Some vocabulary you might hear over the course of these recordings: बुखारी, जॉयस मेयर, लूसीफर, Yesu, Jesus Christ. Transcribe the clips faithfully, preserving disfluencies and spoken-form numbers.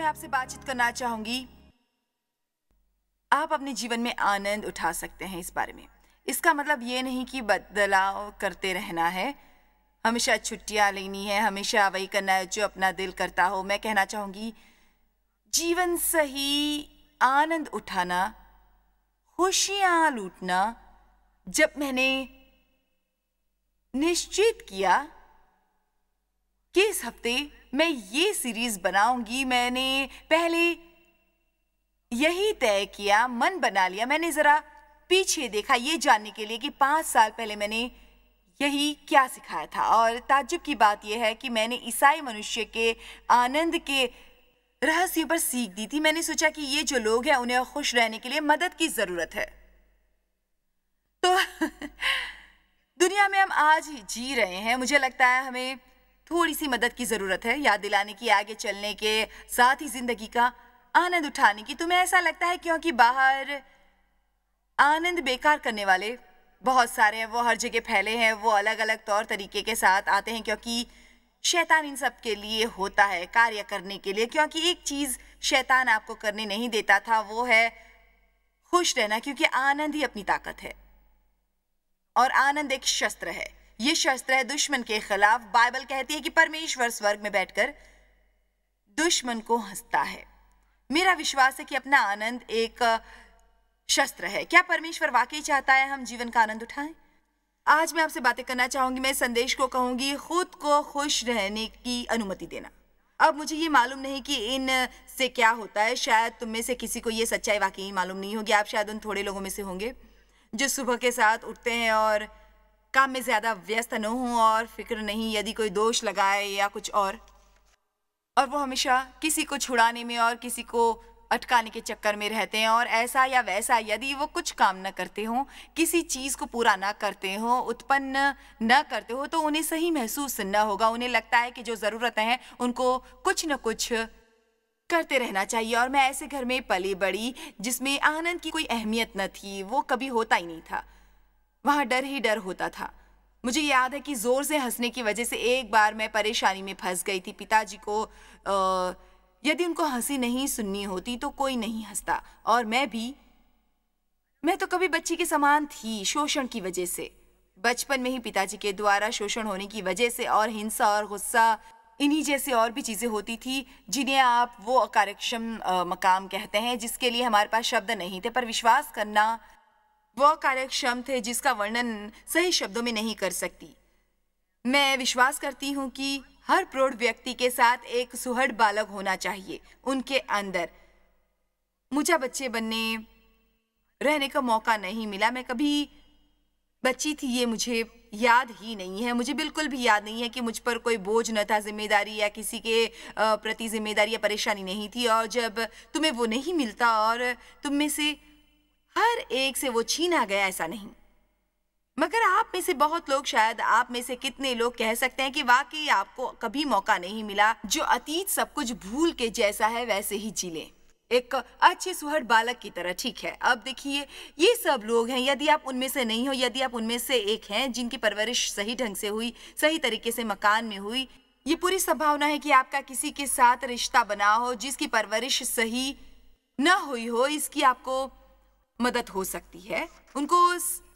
मैं आपसे बातचीत करना चाहूंगी। आप अपने जीवन में आनंद उठा सकते हैं इस बारे में। इसका मतलब ये नहीं कि बदलाव करते रहना है, हमेशा छुट्टियां लेनी है, हमेशा वही करना है जो अपना दिल करता हो। मैं कहना चाहूँगी जीवन सही आनंद उठाना, खुशियाँ लूटना। जब मैंने निश्चित किया कि इस हफ्ते मैं ये सीरीज बनाऊंगी, मैंने पहले यही तय किया, मन बना लिया। मैंने ज़रा पीछे देखा ये जानने के लिए कि पाँच साल पहले मैंने यही क्या सिखाया था। और ताज्जुब की बात यह है कि मैंने ईसाई मनुष्य के आनंद के रहस्य पर सीख दी थी। मैंने सोचा कि ये जो लोग हैं उन्हें खुश रहने के लिए मदद की ज़रूरत है। तो दुनिया में हम आज जी रहे हैं, मुझे लगता है हमें थोड़ी सी मदद की ज़रूरत है, याद दिलाने की, आगे चलने के, साथ ही ज़िंदगी का आनंद उठाने की। तुम्हें ऐसा लगता है क्योंकि बाहर आनंद बेकार करने वाले बहुत सारे हैं, वो हर जगह फैले हैं, वो अलग अलग तौर तरीके के साथ आते हैं, क्योंकि शैतान इन सब के लिए होता है कार्य करने के लिए। क्योंकि एक चीज़ शैतान आपको करने नहीं देता था वो है खुश रहना, क्योंकि आनंद ही अपनी ताकत है और आनंद एक शस्त्र है। ये शस्त्र है दुश्मन के खिलाफ। बाइबल कहती है कि परमेश्वर स्वर्ग में बैठकर दुश्मन को हंसता है। मेरा विश्वास है कि अपना आनंद एक शस्त्र है। क्या परमेश्वर वाकई चाहता है हम जीवन का आनंद उठाएं? आज मैं आपसे बातें करना चाहूंगी। मैं संदेश को कहूंगी खुद को खुश रहने की अनुमति देना। अब मुझे ये मालूम नहीं कि इन से क्या होता है, शायद तुम में से किसी को ये सच्चाई वाकई मालूम नहीं होगी। आप शायद उन थोड़े लोगों में से होंगे जो सुबह के साथ उठते हैं और काम में ज़्यादा व्यस्त न हों और फिक्र नहीं यदि कोई दोष लगाए या कुछ और और वो हमेशा किसी को छुड़ाने में और किसी को अटकाने के चक्कर में रहते हैं। और ऐसा या वैसा यदि वो कुछ काम ना करते हों, किसी चीज़ को पूरा ना करते हों, उत्पन्न न करते हो, तो उन्हें सही महसूस न होगा। उन्हें लगता है कि जो ज़रूरतें हैं उनको कुछ न कुछ करते रहना चाहिए। और मैं ऐसे घर में पली बड़ी जिसमें आनंद की कोई अहमियत न थी, वो कभी होता ही नहीं था, वहाँ डर ही डर होता था। मुझे याद है कि ज़ोर से हंसने की वजह से एक बार मैं परेशानी में फंस गई थी। पिताजी को आ, यदि उनको हंसी नहीं सुननी होती तो कोई नहीं हंसता, और मैं भी मैं तो कभी बच्ची के समान थी। शोषण की वजह से, बचपन में ही पिताजी के द्वारा शोषण होने की वजह से, और हिंसा और गुस्सा, इन्हीं जैसे और भी चीज़ें होती थी जिन्हें आप वो अकार्यक्षम मकाम कहते हैं, जिसके लिए हमारे पास शब्द नहीं थे। पर विश्वास करना वो कार्यक्षम थे जिसका वर्णन सही शब्दों में नहीं कर सकती। मैं विश्वास करती हूँ कि हर प्रौढ़ व्यक्ति के साथ एक सुहृद बालक होना चाहिए। उनके अंदर मुझे बच्चे बनने रहने का मौका नहीं मिला। मैं कभी बच्ची थी ये मुझे याद ही नहीं है। मुझे बिल्कुल भी याद नहीं है कि मुझ पर कोई बोझ न था, जिम्मेदारी या किसी के प्रति जिम्मेदारी या परेशानी नहीं थी। और जब तुम्हें वो नहीं मिलता और तुम में से हर एक से वो छीना गया, ऐसा नहीं, मगर आप में से बहुत लोग, शायद आप में से कितने लोग कह सकते हैं कि वाकई आपको कभी मौका नहीं मिला जो अतीत सब कुछ भूल के जैसा है वैसे ही जी लें, एक अच्छे सुहृद बालक की तरह। ठीक है, अब देखिए ये सब लोग हैं, यदि आप उनमें से नहीं हो, यदि आप उनमें से एक हैं जिनकी परवरिश सही ढंग से हुई, सही तरीके से मकान में हुई, ये पूरी संभावना है कि आपका किसी के साथ रिश्ता बना हो जिसकी परवरिश सही न हुई हो। इसकी आपको मदद हो सकती है, उनको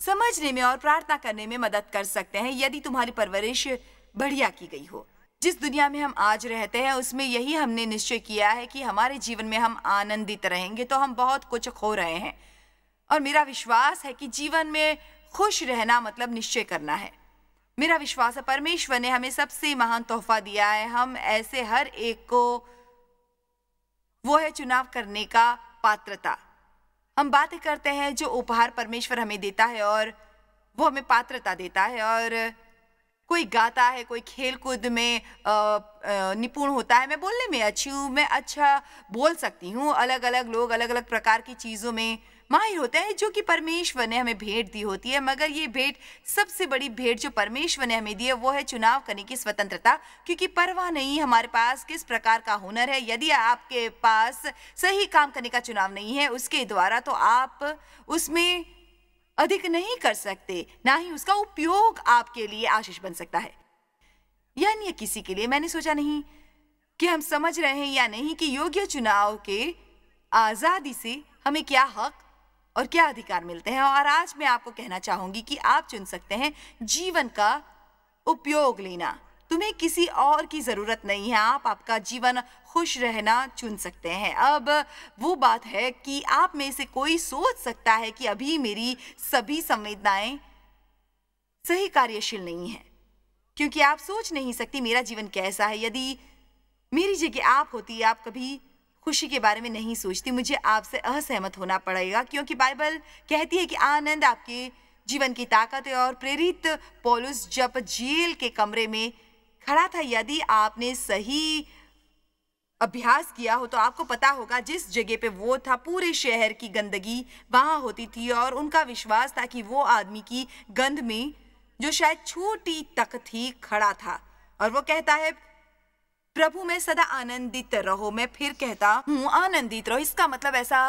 समझने में और प्रार्थना करने में मदद कर सकते हैं यदि तुम्हारी परवरिश बढ़िया की गई हो। जिस दुनिया में हम आज रहते हैं उसमें यही हमने निश्चय किया है कि हमारे जीवन में हम आनंदित रहेंगे, तो हम बहुत कुछ खो रहे हैं। और मेरा विश्वास है कि जीवन में खुश रहना मतलब निश्चय करना है। मेरा विश्वास है परमेश्वर ने हमें सबसे महान तोहफा दिया है। हम ऐसे हर एक को वो है चुनाव करने का पात्रता। हम बातें करते हैं जो उपहार परमेश्वर हमें देता है और वो हमें पात्रता देता है। और कोई गाता है, कोई खेल कूद में निपुण होता है। मैं बोलने में अच्छी हूँ, मैं अच्छा बोल सकती हूँ। अलग अलग लोग अलग अलग प्रकार की चीज़ों में माहिर होते हैं जो कि परमेश्वर ने हमें भेंट दी होती है। मगर ये भेंट, सबसे बड़ी भेंट जो परमेश्वर ने हमें दी है वो है चुनाव करने की स्वतंत्रता, क्योंकि परवाह नहीं हमारे पास किस प्रकार का हुनर है। यदि आपके पास सही काम करने का चुनाव नहीं है उसके द्वारा, तो आप उसमें अधिक नहीं कर सकते, ना ही उसका उपयोग आपके लिए आशीष बन सकता है, यानी किसी के लिए। मैंने सोचा नहीं कि हम समझ रहे हैं या नहीं कि योग्य चुनाव के आज़ादी से हमें क्या हक और क्या अधिकार मिलते हैं। और आज मैं आपको कहना चाहूँगी कि आप चुन सकते हैं जीवन का उपयोग लेना। तुम्हें किसी और की ज़रूरत नहीं है, आप आपका जीवन खुश रहना चुन सकते हैं। अब वो बात है कि आप में से कोई सोच सकता है कि अभी मेरी सभी संवेदनाएं सही कार्यशील नहीं हैं, क्योंकि आप सोच नहीं सकती मेरा जीवन कैसा है। यदि मेरी जगह आप होती, आप कभी खुशी के बारे में नहीं सोचती। मुझे आपसे असहमत होना पड़ेगा, क्योंकि बाइबल कहती है कि आनंद आपके जीवन की ताकत है। और प्रेरित पौलुस जब जेल के कमरे में खड़ा था, यदि आपने सही अभ्यास किया हो तो आपको पता होगा जिस जगह पे वो था पूरे शहर की गंदगी वहाँ होती थी, और उनका विश्वास था कि वो आदमी की गंध में, जो शायद छोटी तक थी, खड़ा था। और वो कहता है, प्रभु मैं सदा आनंदित रहो, मैं फिर कहता हूँ आनंदित रहो। इसका मतलब ऐसा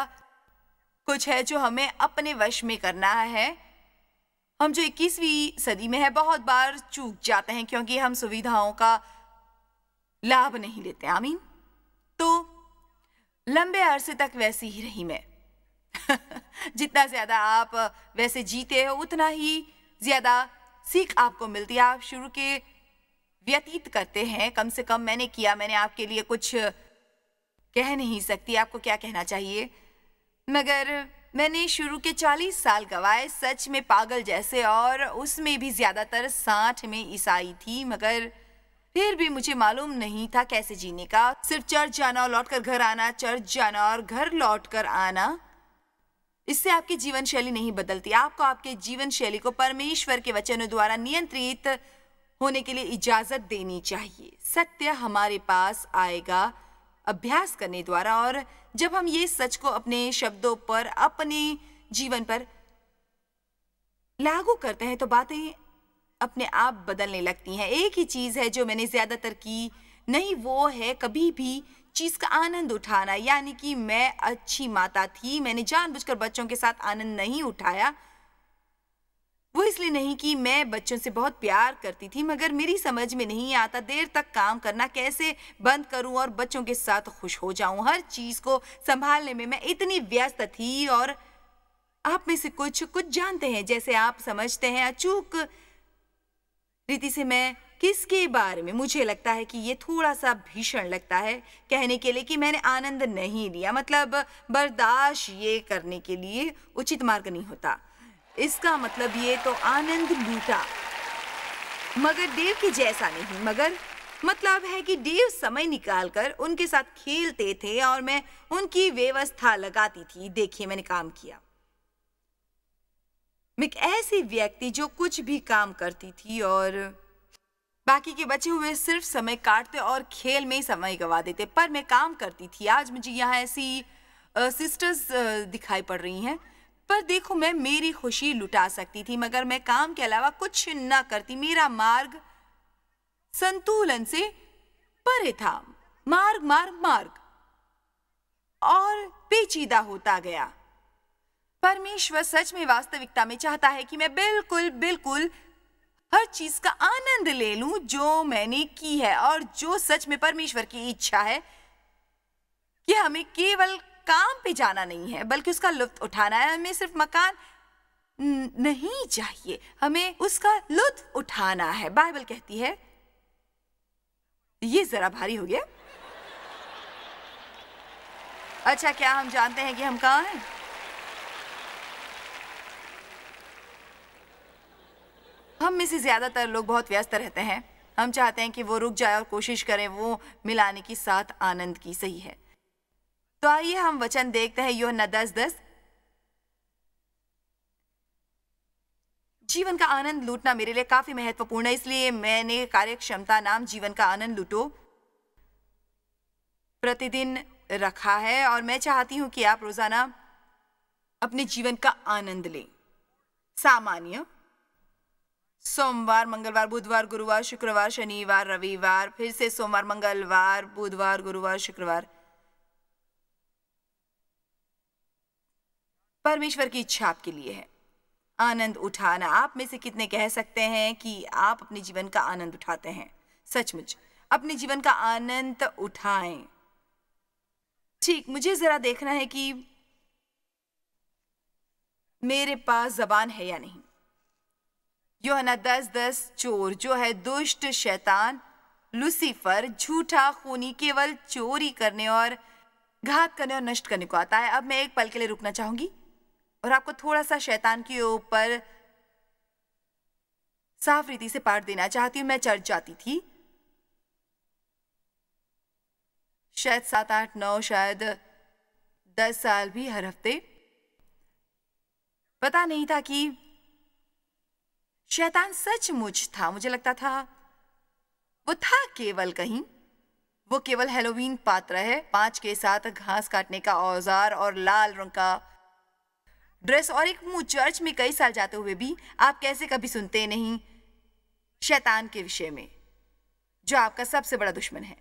कुछ है जो हमें अपने वश में करना है। हम जो इक्कीसवीं सदी में है बहुत बार चूक जाते हैं, क्योंकि हम सुविधाओं का लाभ नहीं लेते। आमीन। तो लंबे अरसे तक वैसी ही रही मैं। जितना ज़्यादा आप वैसे जीते हो उतना ही ज़्यादा सीख आपको मिलती है। आप शुरू के व्यतीत करते हैं, कम से कम मैंने किया। मैंने आपके लिए कुछ कह नहीं सकती आपको क्या कहना चाहिए, मगर मैंने शुरू के चालीस साल गवाए सच में पागल जैसे, और उसमें भी ज़्यादातर साठ में ईसाई थी। मगर फिर भी मुझे मालूम नहीं था कैसे जीने का। सिर्फ चर्च जाना और लौट कर घर आना, चर्च जाना और घर लौट कर आना, इससे आपकी जीवन शैली नहीं बदलती। आपको आपके जीवन शैली को परमेश्वर के वचनों द्वारा नियंत्रित होने के लिए इजाज़त देनी चाहिए। सत्य हमारे पास आएगा अभ्यास करने द्वारा, और जब हम ये सच को अपने शब्दों पर, अपने जीवन पर लागू करते हैं तो बातें अपने आप बदलने लगती हैं। एक ही चीज़ है जो मैंने ज़्यादातर की नहीं, वो है कभी भी चीज़ का आनंद उठाना। यानी कि मैं अच्छी माता थी, मैंने जानबूझकर बच्चों के साथ आनंद नहीं उठाया। वो इसलिए नहीं कि मैं बच्चों से बहुत प्यार करती थी, मगर मेरी समझ में नहीं आता देर तक काम करना कैसे बंद करूं और बच्चों के साथ खुश हो जाऊं। हर चीज़ को संभालने में मैं इतनी व्यस्त थी। और आप में से कुछ कुछ जानते हैं, जैसे आप समझते हैं अचूक रीति से मैं किसके बारे में, मुझे लगता है कि ये थोड़ा सा भीषण लगता है कहने के लिए कि मैंने आनंद नहीं लिया। मतलब बर्दाश्त ये करने के लिए उचित मार्ग नहीं होता। इसका मतलब ये तो आनंद लूटा, मगर देव के जैसा नहीं। मगर मतलब है कि देव समय निकालकर उनके साथ खेलते थे और मैं उनकी व्यवस्था लगाती थी। देखिए मैंने काम किया, मैं एक ऐसी व्यक्ति जो कुछ भी काम करती थी और बाकी के बचे हुए सिर्फ समय काटते और खेल में ही समय गवा देते, पर मैं काम करती थी। आज मुझे यहाँ ऐसी आ, सिस्टर्स आ, दिखाई पड़ रही हैं। पर देखो, मैं मेरी खुशी लुटा सकती थी, मगर मैं काम के अलावा कुछ ना करती। मेरा मार्ग संतुलन से परे था। मार्ग मार्ग मार्ग और पेचीदा होता गया। परमेश्वर सच में वास्तविकता में चाहता है कि मैं बिल्कुल बिल्कुल हर चीज का आनंद ले लूं जो मैंने की है, और जो सच में परमेश्वर की इच्छा है कि हमें केवल काम पे जाना नहीं है बल्कि उसका लुत्फ उठाना है। हमें सिर्फ मकान नहीं चाहिए, हमें उसका लुत्फ उठाना है। बाइबल कहती है, ये जरा भारी हो गया। अच्छा, क्या हम जानते हैं कि हम कहाँ हैं? हम में से ज़्यादातर लोग बहुत व्यस्त रहते हैं। हम चाहते हैं कि वो रुक जाए और कोशिश करें वो मिलाने की साथ आनंद की। सही है। तो आइए हम वचन देखते हैं, यूहन्ना दस दस। जीवन का आनंद लूटना मेरे लिए काफ़ी महत्वपूर्ण है, इसलिए मैंने कार्यक्षमता नाम जीवन का आनंद लूटो प्रतिदिन रखा है। और मैं चाहती हूँ कि आप रोज़ाना अपने जीवन का आनंद लें। सामान्य सोमवार, मंगलवार, बुधवार, गुरुवार, शुक्रवार, शनिवार, रविवार, फिर से सोमवार, मंगलवार, बुधवार, गुरुवार, शुक्रवार। परमेश्वर की इच्छा आपके लिए है आनंद उठाना। आप में से कितने कह सकते हैं कि आप अपने जीवन का आनंद उठाते हैं? सचमुच अपने जीवन का आनंद उठाएं। ठीक, मुझे जरा देखना है कि मेरे पास जबान है या नहीं। यूहन्ना दस दस चोर जो है दुष्ट शैतान लूसीफर झूठा खूनी केवल चोरी करने और घात करने और नष्ट करने को आता है। अब मैं एक पल के लिए रुकना चाहूंगी और आपको थोड़ा सा शैतान के ऊपर साफ रीति से पाठ देना चाहती हूं। मैं चर्च जाती थी, शायद सात आठ नौ शायद दस साल भी, हर हफ्ते। पता नहीं था कि शैतान सचमुच था। मुझे लगता था वो था केवल कहीं, वो केवल हैलोवीन पात्र है, पांच के साथ घास काटने का औजार और लाल रंग का ड्रेस और एक मुंह। चर्च में कई साल जाते हुए भी आप कैसे कभी सुनते नहीं शैतान के विषय में, जो आपका सबसे बड़ा दुश्मन है।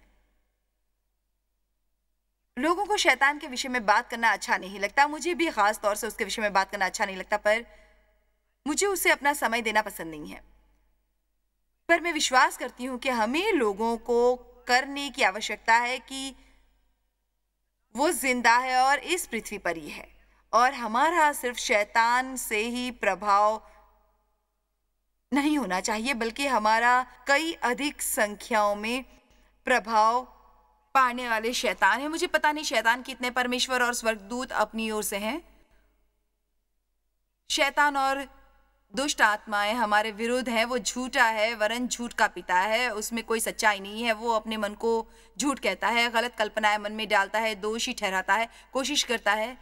लोगों को शैतान के विषय में बात करना अच्छा नहीं लगता, मुझे भी खास तौर से उसके विषय में बात करना अच्छा नहीं लगता, पर मुझे उसे अपना समय देना पसंद नहीं है। पर मैं विश्वास करती हूं कि हमें लोगों को करने की आवश्यकता है कि वो जिंदा है और इस पृथ्वी पर ही है, और हमारा सिर्फ शैतान से ही प्रभाव नहीं होना चाहिए, बल्कि हमारा कई अधिक संख्याओं में प्रभाव पाने वाले शैतान है। मुझे पता नहीं शैतान कितने परमेश्वर और स्वर्गदूत अपनी ओर से हैं। शैतान और दुष्ट आत्माएं हमारे विरुद्ध हैं। वो झूठा है, वरन झूठ का पिता है, उसमें कोई सच्चाई नहीं है। वो अपने मन को झूठ कहता है, गलत कल्पनाएं मन में डालता है, दोषी ठहराता है, कोशिश करता है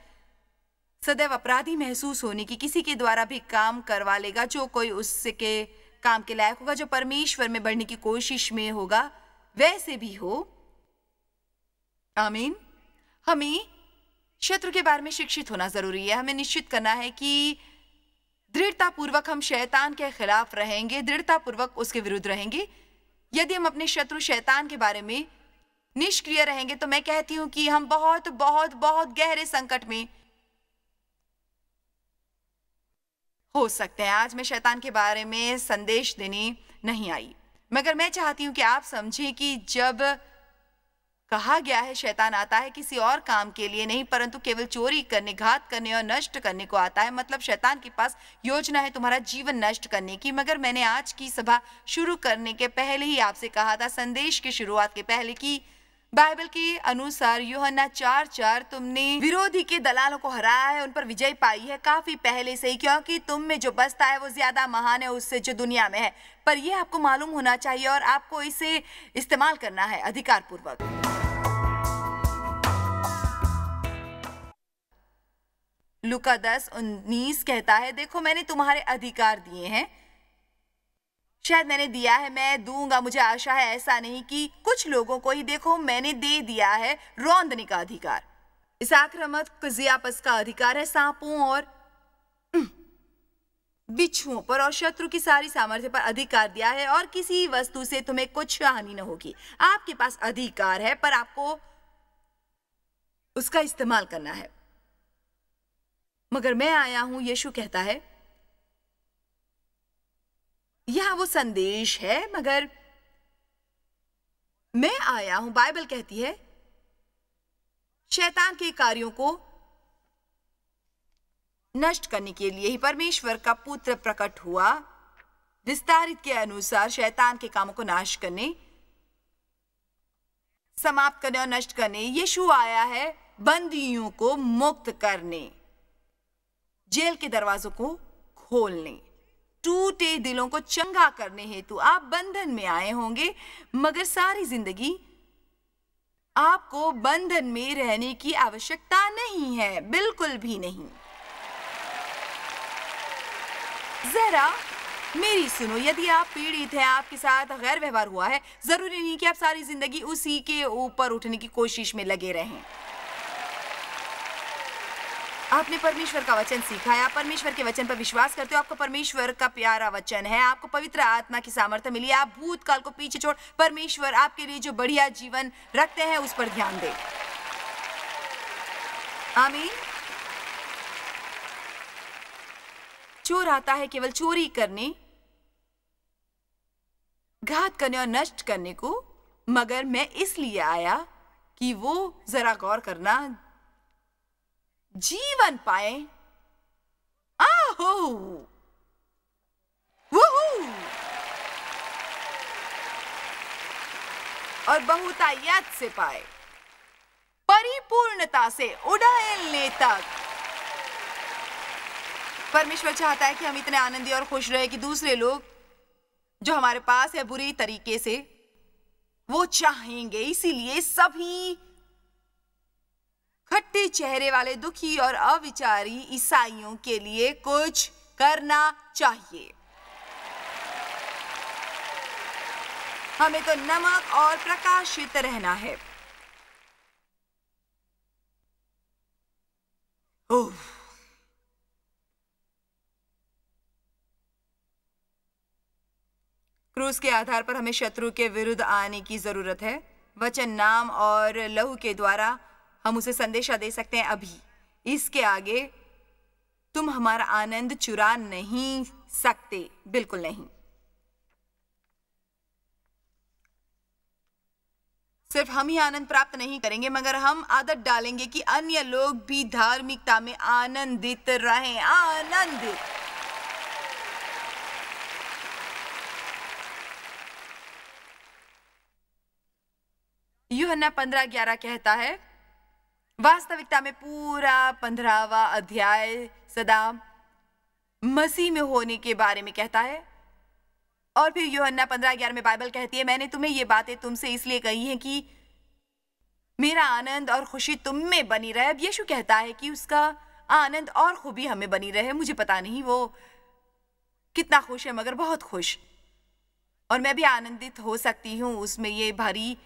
सदैव अपराधी महसूस होने की। किसी के द्वारा भी काम करवा लेगा जो कोई उसके काम के लायक होगा, जो परमेश्वर में बढ़ने की कोशिश में होगा, वैसे भी हो। आमीन। हमें शत्रु के बारे में शिक्षित होना जरूरी है। हमें निश्चित करना है कि दृढ़तापूर्वक हम शैतान के खिलाफ रहेंगे, दृढ़तापूर्वक उसके विरुद्ध रहेंगे। यदि हम अपने शत्रु शैतान के बारे में निष्क्रिय रहेंगे तो मैं कहती हूं कि हम बहुत बहुत बहुत गहरे संकट में हो सकते हैं। आज मैं शैतान के बारे में संदेश देने नहीं आई, मगर मैं चाहती हूं कि आप समझें कि जब कहा गया है शैतान आता है किसी और काम के लिए नहीं, परंतु केवल चोरी करने, घात करने और नष्ट करने को आता है, मतलब शैतान के पास योजना है तुम्हारा जीवन नष्ट करने की। मगर मैंने आज की सभा शुरू करने के पहले ही आपसे कहा था, संदेश की शुरुआत के पहले, कि बाइबल के अनुसार यूहन्ना चार चार तुमने विरोधी के दलालों को हराया है, उन पर विजय पाई है काफी पहले से ही, क्योंकि तुम में जो बसता है वो ज्यादा महान है उससे जो दुनिया में है। पर यह आपको मालूम होना चाहिए और आपको इसे इस्तेमाल करना है अधिकारपूर्वक। लुका दस उन्नीस कहता है, देखो मैंने तुम्हारे अधिकार दिए हैं। शायद मैंने दिया है, मैं दूंगा, मुझे आशा है ऐसा नहीं कि कुछ लोगों को ही। देखो मैंने दे दिया है रौंदने का अधिकार, इसाक्रमत जियापस का अधिकार है, सांपों और बिच्छुओं पर और शत्रु की सारी सामर्थ्य पर अधिकार दिया है, और किसी वस्तु से तुम्हें कुछ हानि न होगी। आपके पास अधिकार है, पर आपको उसका इस्तेमाल करना है। मगर मैं आया हूं, यीशु कहता है। यह वो संदेश है, मगर मैं आया हूं। बाइबल कहती है शैतान के कार्यों को नष्ट करने के लिए ही परमेश्वर का पुत्र प्रकट हुआ। विस्तारित के अनुसार शैतान के कामों को नाश करने, समाप्त करने और नष्ट करने यीशु आया है, बंदियों को मुक्त करने, जेल के दरवाजों को खोलने, टूटे दिलों को चंगा करने हेतु। आप बंधन में आए होंगे, मगर सारी जिंदगी आपको बंधन में रहने की आवश्यकता नहीं है, बिल्कुल भी नहीं। जरा मेरी सुनो, यदि आप पीड़ित हैं, आपके साथ गैर व्यवहार हुआ है, जरूरी नहीं कि आप सारी जिंदगी उसी के ऊपर उठने की कोशिश में लगे रहें। आपने परमेश्वर का वचन सीखा है, आप परमेश्वर के वचन पर विश्वास करते हो, आपको परमेश्वर का प्यारा वचन है, आपको पवित्र आत्मा की सामर्थ्य मिली, आप भूतकाल को पीछे छोड़ परमेश्वर आपके लिए जो बढ़िया जीवन रखते हैं उस पर ध्यान दें। आमीन। चोर आता है केवल चोरी करने, घात करने और नष्ट करने को, मगर मैं इसलिए आया कि वो जरा गौर करना जीवन पाए। आहो वुहू। और बहुतायत से पाए, परिपूर्णता से उड़ाने तक। परमेश्वर चाहता है कि हम इतने आनंदी और खुश रहे कि दूसरे लोग जो हमारे पास है बुरे तरीके से वो चाहेंगे। इसीलिए सभी खट्टे चेहरे वाले दुखी और अविचारी ईसाइयों के लिए कुछ करना चाहिए। हमें तो नमक और प्रकाशित रहना है। ओह, क्रूस के आधार पर हमें शत्रु के विरुद्ध आने की जरूरत है। वचन, नाम और लहू के द्वारा हम उसे संदेशा दे सकते हैं अभी। इसके आगे तुम हमारा आनंद चुरा नहीं सकते, बिल्कुल नहीं। सिर्फ हम ही आनंद प्राप्त नहीं करेंगे मगर हम आदत डालेंगे कि अन्य लोग भी धार्मिकता में आनंदित रहें। आनंदित। यूहन्ना पंद्रह ग्यारह कहता है, वास्तविकता में पूरा पंद्रहवा अध्याय सदा मसीह में होने के बारे में कहता है। और फिर यूहन्ना पंद्रह ग्यारह में बाइबल कहती है, मैंने तुम्हें ये बातें तुमसे इसलिए कही हैं कि मेरा आनंद और खुशी तुम में बनी रहे। अब यीशु कहता है कि उसका आनंद और खूबी हमें बनी रहे। मुझे पता नहीं वो कितना खुश है मगर बहुत खुश, और मैं भी आनंदित हो सकती हूँ उसमें, ये भारी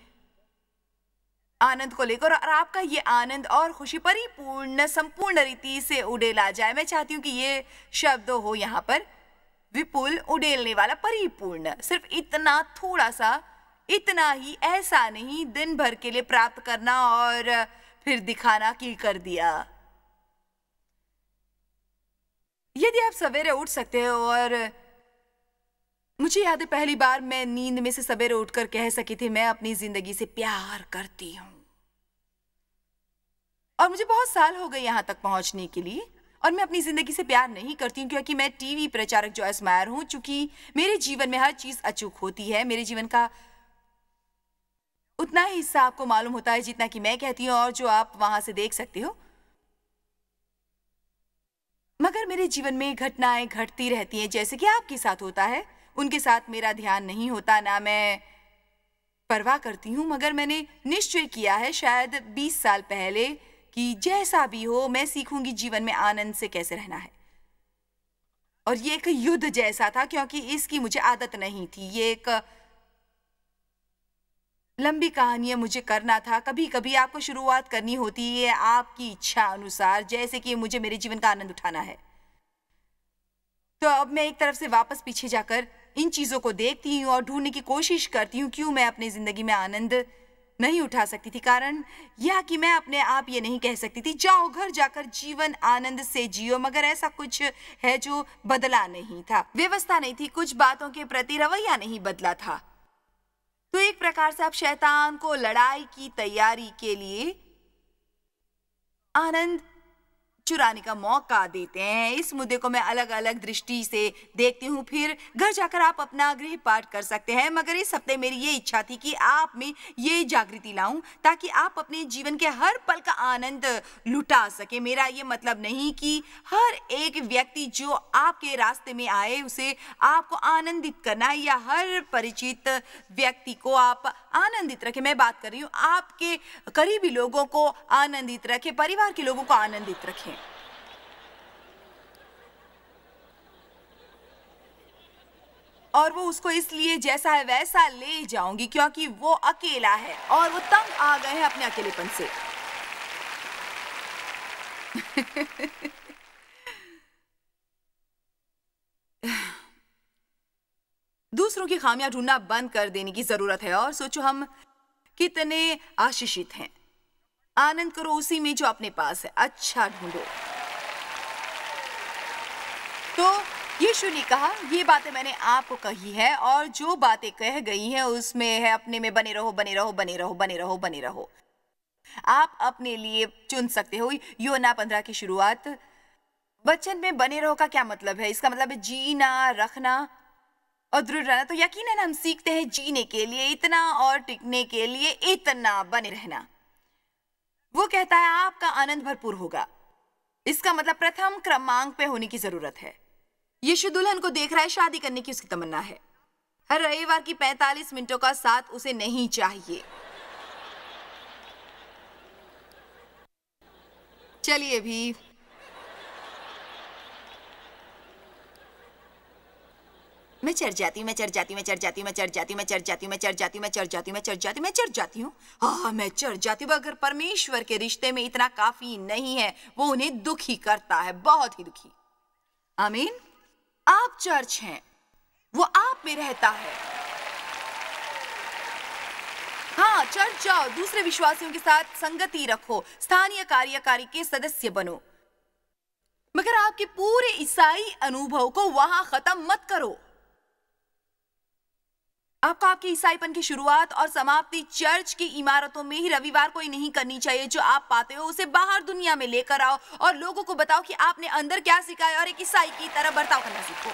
आनंद को लेकर। और आपका ये आनंद और खुशी परिपूर्ण संपूर्ण रीति से उड़ेला जाए। मैं चाहती हूँ कि ये शब्द हो यहाँ पर, विपुल, उड़ेलने वाला, परिपूर्ण। सिर्फ इतना थोड़ा सा, इतना ही, ऐसा नहीं दिन भर के लिए प्राप्त करना और फिर दिखाना कि कर दिया। यदि आप सवेरे उठ सकते हो, और मुझे याद है पहली बार मैं नींद में से सवेरे उठकर कह सकी थी मैं अपनी जिंदगी से प्यार करती हूं। और मुझे बहुत साल हो गए यहां तक पहुंचने के लिए, और मैं अपनी जिंदगी से प्यार नहीं करती हूं क्योंकि मैं टीवी प्रचारक जॉयस मायर हूं। चूंकि मेरे जीवन में हर चीज अचूक होती है, मेरे जीवन का उतना ही हिस्सा आपको मालूम होता है जितना कि मैं कहती हूँ और जो आप वहां से देख सकते हो। मगर मेरे जीवन में घटनाएं घटती रहती हैं, जैसे कि आपके साथ होता है। उनके साथ मेरा ध्यान नहीं होता, ना मैं परवाह करती हूँ। मगर मैंने निश्चय किया है शायद बीस साल पहले कि जैसा भी हो मैं सीखूंगी जीवन में आनंद से कैसे रहना है। और ये एक युद्ध जैसा था क्योंकि इसकी मुझे आदत नहीं थी। ये एक लंबी कहानी है, मुझे करना था। कभी कभी आपको शुरुआत करनी होती है आपकी इच्छा अनुसार, जैसे कि मुझे मेरे जीवन का आनंद उठाना है। तो अब मैं एक तरफ से वापस पीछे जाकर इन चीज़ों को देखती हूँ और ढूंढने की कोशिश करती हूँ क्यों मैं अपनी ज़िंदगी में आनंद नहीं उठा सकती थी। कारण यह कि मैं अपने आप ये नहीं कह सकती थी, जाओ घर जाकर जीवन आनंद से जियो। मगर ऐसा कुछ है जो बदला नहीं था, व्यवस्था नहीं थी, कुछ बातों के प्रति रवैया नहीं बदला था। तो एक प्रकार से आप शैतान को लड़ाई की तैयारी के लिए आनंद चुराने का मौका देते हैं। इस मुद्दे को मैं अलग अलग दृष्टि से देखती हूँ। फिर घर जाकर आप अपना गृह पाठ कर सकते हैं। मगर इस हफ्ते मेरी ये इच्छा थी कि आप में ये जागृति लाऊं ताकि आप अपने जीवन के हर पल का आनंद लुटा सके। मेरा ये मतलब नहीं कि हर एक व्यक्ति जो आपके रास्ते में आए उसे आपको आनंदित करना, या हर परिचित व्यक्ति को आप आनंदित रखें। मैं बात कर रही हूँ आपके करीबी लोगों को आनंदित रखें, परिवार के लोगों को आनंदित रखें। और वो उसको इसलिए जैसा है वैसा ले जाऊंगी क्योंकि वो अकेला है और वो तंग आ गए हैं अपने अकेलेपन से। दूसरों की खामियां ढूंढना बंद कर देने की जरूरत है। और सोचो हम कितने आशीषित हैं। आनंद करो उसी में जो अपने पास है, अच्छा ढूंढो। तो यीशु ने कहा, ये बातें मैंने आपको कही है और जो बातें कह गई हैं उसमें है अपने में बने रहो, बने रहो, बने रहो, बने रहो, बने रहो। आप अपने लिए चुन सकते हो। योना पंद्रह की शुरुआत। वचन में बने रहो का क्या मतलब है? इसका मतलब है जीना, रखना और दृढ़ रहना। तो यकीनन हम सीखते हैं जीने के लिए इतना और टिकने के लिए इतना बने रहना। वो कहता है आपका आनंद भरपूर होगा। इसका मतलब प्रथम क्रमांक पे होने की जरूरत है। यीशु दुल्हन को देख रहा है, शादी करने की उसकी तमन्ना है। हर रविवार की पैंतालीस मिनटों का साथ उसे नहीं चाहिए। चलिए भी मैं चढ़ जाती मैं चढ़ जाती मैं चढ़ जाती मैं चढ़ जाती मैं चढ़ जाती मैं चढ़ जाती मैं चढ़ जाती मैं चढ़ जाती मैं चढ़ जाती हूँ। हाँ, मैं चढ़ जाती हूँ। अगर परमेश्वर के रिश्ते में इतना काफी नहीं है, वो उन्हें दुखी करता है, बहुत ही दुखी। आमीन। आप चर्च हैं, वो आप में रहता है। हाँ, चर्च जाओ, दूसरे विश्वासियों के साथ संगति रखो, स्थानीय कार्यकारी के सदस्य बनो, मगर आपके पूरे ईसाई अनुभव को वहां खत्म मत करो। आपको आपके ईसाईपन की शुरुआत और समाप्ति चर्च की इमारतों में ही रविवार को ही नहीं करनी चाहिए। जो आप पाते हो उसे बाहर दुनिया में लेकर आओ और लोगों को बताओ कि आपने अंदर क्या सिखाया, और एक ईसाई की तरह बर्ताव करना सीखो।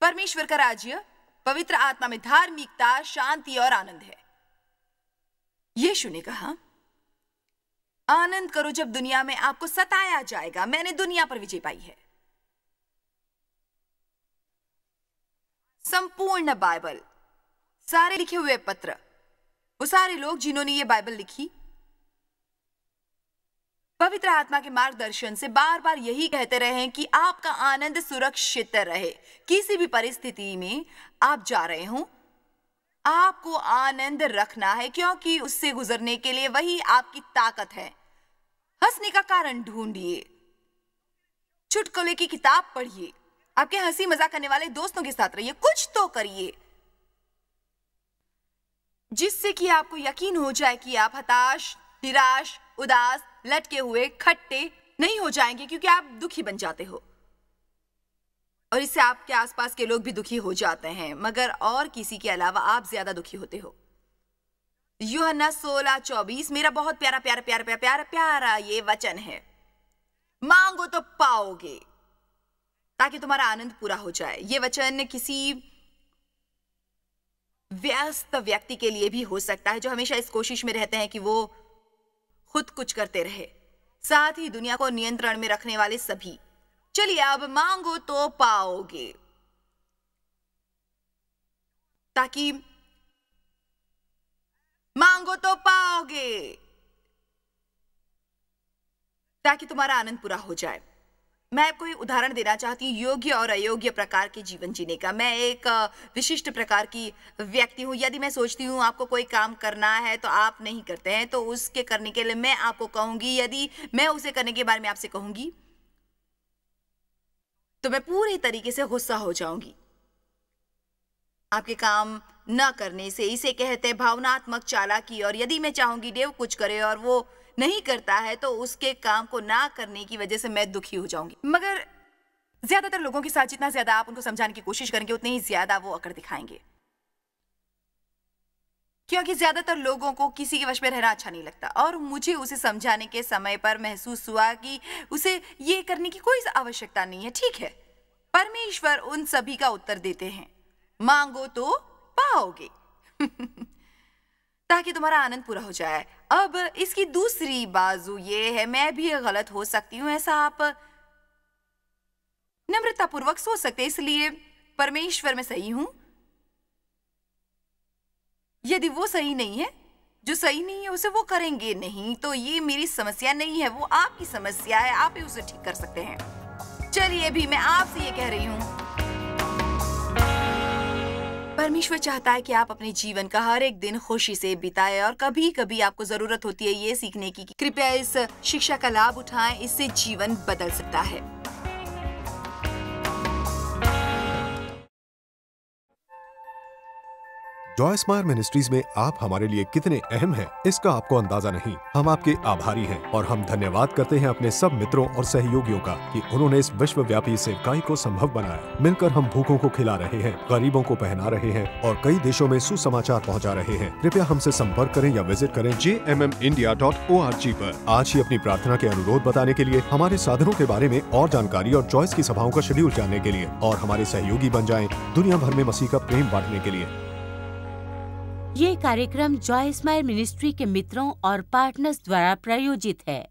परमेश्वर का राज्य पवित्र आत्मा में धार्मिकता, शांति और आनंद है। यीशु ने कहा, आनंद करो जब दुनिया में आपको सताया जाएगा। मैंने दुनिया पर विजय पाई है। संपूर्ण बाइबल, सारे लिखे हुए पत्र, वो सारे लोग जिन्होंने ये बाइबल लिखी, पवित्र आत्मा के मार्गदर्शन से बार बार यही कहते रहे कि आपका आनंद सुरक्षित रहे। किसी भी परिस्थिति में आप जा रहे हो, आपको आनंद रखना है, क्योंकि उससे गुजरने के लिए वही आपकी ताकत है। हंसने का कारण ढूंढिए, चुटकुले की किताब पढ़िए, आपके हंसी मजाक करने वाले दोस्तों के साथ रहिए, कुछ तो करिए जिससे कि आपको यकीन हो जाए कि आप हताश, निराश, उदास, लटके हुए, खट्टे नहीं हो जाएंगे, क्योंकि आप दुखी बन जाते हो और इससे आपके आसपास के लोग भी दुखी हो जाते हैं, मगर और किसी के अलावा आप ज्यादा दुखी होते हो। यूहन्ना सोलह चौबीस, मेरा बहुत प्यारा प्यारा प्यारा प्यारा प्यारा प्यारा ये वचन है, मांगो तो पाओगे ताकि तुम्हारा आनंद पूरा हो जाए। ये वचन किसी व्यस्त व्यक्ति के लिए भी हो सकता है जो हमेशा इस कोशिश में रहते हैं कि वो खुद कुछ करते रहे, साथ ही दुनिया को नियंत्रण में रखने वाले सभी। चलिए, अब मांगो तो पाओगे, ताकि मांगो तो पाओगे ताकि तुम्हारा आनंद पूरा हो जाए। मैं आपको एक उदाहरण देना चाहती हूँ योग्य और अयोग्य प्रकार के जीवन जीने का। मैं एक विशिष्ट प्रकार की व्यक्ति हूँ। यदि मैं सोचती हूँ आपको कोई काम करना है तो आप नहीं करते हैं, तो उसके करने के लिए मैं आपको कहूँगी, यदि मैं उसे करने के बारे में आपसे कहूँगी तो मैं पूरे तरीके से गुस्सा हो जाऊँगी। आपके काम न करने से, इसे कहते हैं भावनात्मक चालाकी। और यदि मैं चाहूँगी देव कुछ करे और वो नहीं करता है, तो उसके काम को ना करने की वजह से मैं दुखी हो जाऊंगी। मगर ज्यादातर लोगों के साथ जितना ज्यादा आप उनको समझाने की कोशिश करेंगे, उतने ही ज्यादा वो अकड़ दिखाएंगे, क्योंकि ज्यादातर लोगों को किसी के वश में रहना अच्छा नहीं लगता। और मुझे उसे समझाने के समय पर महसूस हुआ कि उसे ये करने की कोई आवश्यकता नहीं है। ठीक है, परमेश्वर उन सभी का उत्तर देते हैं, मांगो तो पाओगे ताकि तुम्हारा आनंद पूरा हो जाए। अब इसकी दूसरी बाजू ये है, मैं भी गलत हो सकती हूँ, ऐसा आप नम्रतापूर्वक सोच सकते हैं, इसलिए परमेश्वर में सही हूं। यदि वो सही नहीं है, जो सही नहीं है उसे वो करेंगे नहीं, तो ये मेरी समस्या नहीं है, वो आपकी समस्या है, आप ही उसे ठीक कर सकते हैं। चलिए भी मैं आपसे ये कह रही हूँ, परमेश्वर चाहता है कि आप अपने जीवन का हर एक दिन खुशी से बिताएं, और कभी कभी आपको जरूरत होती है ये सीखने की। कृपया इस शिक्षा का लाभ उठाएं, इससे जीवन बदल सकता है। जॉयस मेयर मिनिस्ट्रीज में आप हमारे लिए कितने अहम हैं, इसका आपको अंदाजा नहीं। हम आपके आभारी हैं और हम धन्यवाद करते हैं अपने सब मित्रों और सहयोगियों का कि उन्होंने इस विश्वव्यापी सेवकाई को संभव बनाया। मिलकर हम भूखों को खिला रहे हैं, गरीबों को पहना रहे हैं और कई देशों में सुसमाचार पहुँचा रहे हैं। कृपया हमसे संपर्क करें या विजिट करें J M M India dot O R G पर। आज ही अपनी प्रार्थना के अनुरोध बताने के लिए, हमारे साधनों के बारे में और जानकारी और चॉइस की सभाओं का शेड्यूल जानने के लिए और हमारे सहयोगी बन जाएं दुनिया भर में मसीह का प्रेम बांटने के लिए। ये कार्यक्रम जॉयस मेयर मिनिस्ट्री के मित्रों और पार्टनर्स द्वारा प्रायोजित है।